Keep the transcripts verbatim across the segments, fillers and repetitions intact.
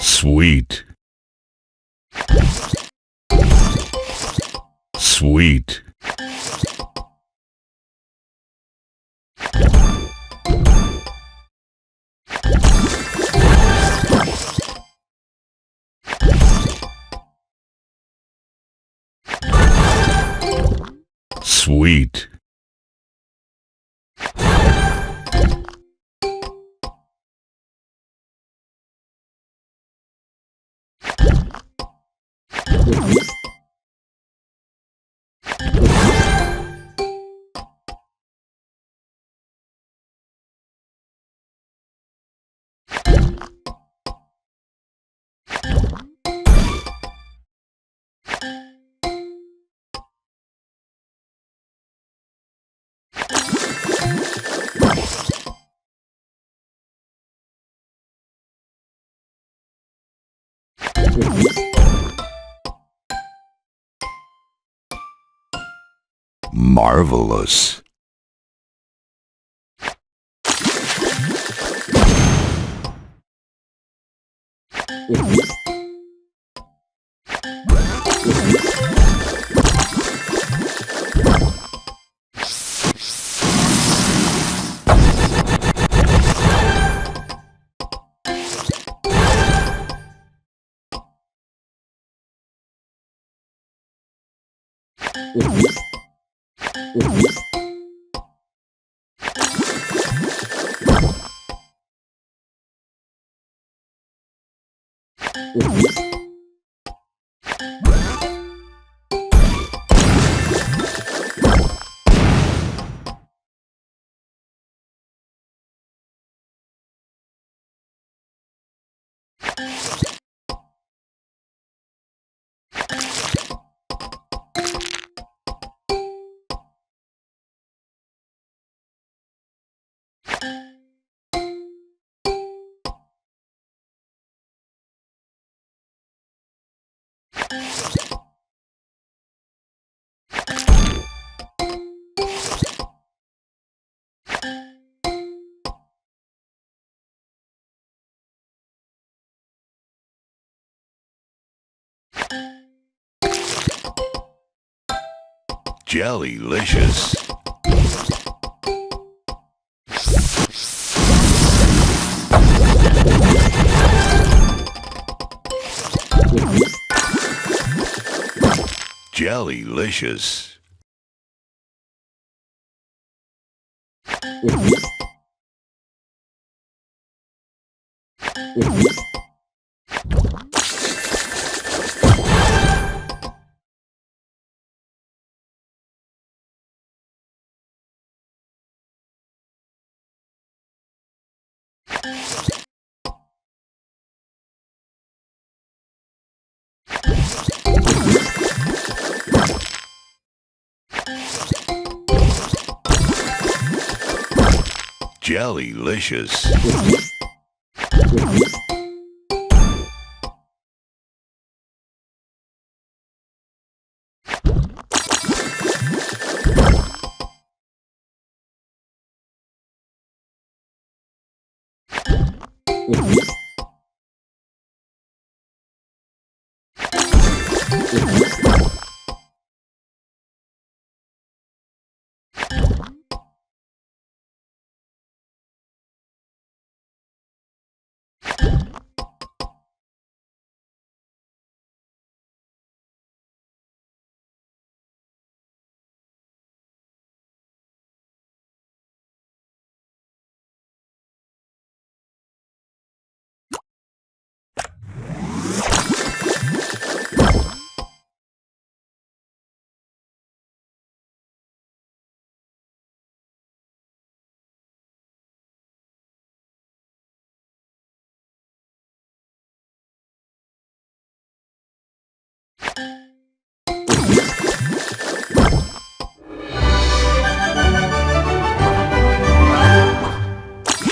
Sweet. Sweet. Sweet. Marvelous. Jellylicious. Jellylicious. Jellylicious.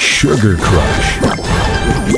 Sugar Crush.